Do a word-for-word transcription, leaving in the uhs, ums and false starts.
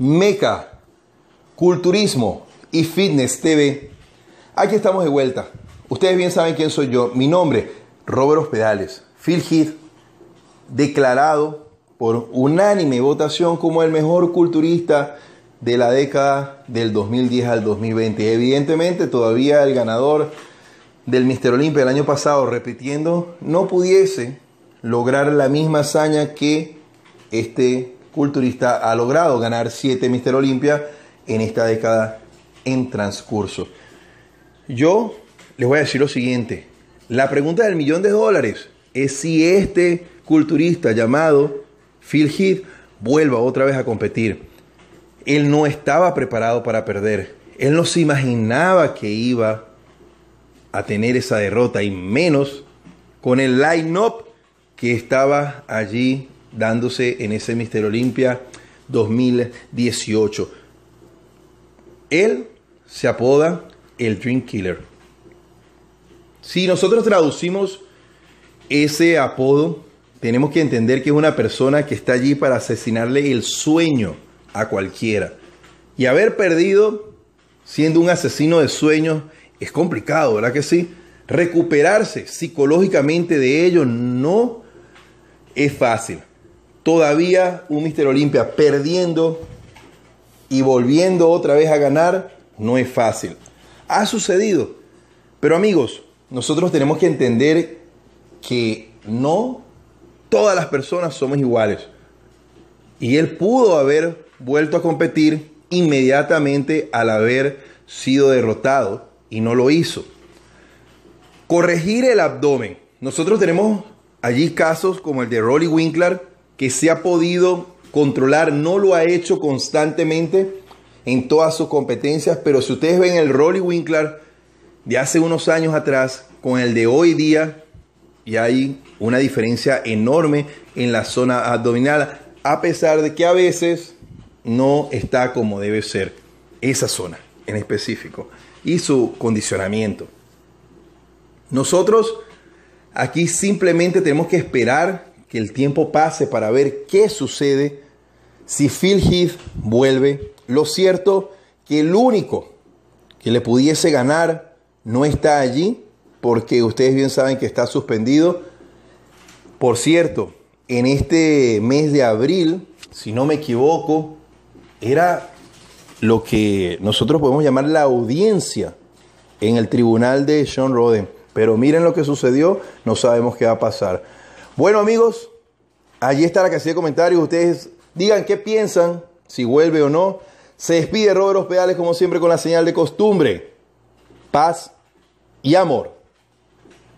Meca, Culturismo y Fitness T V. Aquí estamos de vuelta. Ustedes bien saben quién soy yo. Mi nombre, Robert Hospedales. Phil Heath, declarado por unánime votación como el mejor culturista de la década del dos mil diez al dos mil veinte. Evidentemente, todavía el ganador del míster Olympia del año pasado, repitiendo, no pudiese lograr la misma hazaña que este culturista ha logrado, ganar siete míster Olympia en esta década en transcurso. Yo les voy a decir lo siguiente: la pregunta del millón de dólares es si este culturista llamado Phil Heath vuelva otra vez a competir. Él no estaba preparado para perder. Él no se imaginaba que iba a tener esa derrota, y menos con el line-up que estaba allí dándose en ese míster Olympia dos mil dieciocho. Él se apoda el Dream Killer. Si nosotros traducimos ese apodo, tenemos que entender que es una persona que está allí para asesinarle el sueño a cualquiera. Y haber perdido siendo un asesino de sueños es complicado, ¿verdad que sí? Recuperarse psicológicamente de ello no es fácil. Todavía un míster Olympia perdiendo y volviendo otra vez a ganar no es fácil. Ha sucedido. Pero amigos, nosotros tenemos que entender que no todas las personas somos iguales. Y él pudo haber vuelto a competir inmediatamente al haber sido derrotado, y no lo hizo. Corregir el abdomen. Nosotros tenemos allí casos como el de Roelly Winklaar, que se ha podido controlar, no lo ha hecho constantemente en todas sus competencias, pero si ustedes ven el Roelly Winklaar de hace unos años atrás con el de hoy día, y hay una diferencia enorme en la zona abdominal, a pesar de que a veces no está como debe ser esa zona en específico y su condicionamiento. Nosotros aquí simplemente tenemos que esperar que el tiempo pase para ver qué sucede si Phil Heath vuelve. Lo cierto que el único que le pudiese ganar no está allí, porque ustedes bien saben que está suspendido. Por cierto, en este mes de abril, si no me equivoco, era lo que nosotros podemos llamar la audiencia en el tribunal de John Roden. Pero miren lo que sucedió, no sabemos qué va a pasar. Bueno amigos, allí está la casilla de comentarios. Ustedes digan qué piensan, si vuelve o no. Se despide Robert Hospedales como siempre con la señal de costumbre: paz y amor.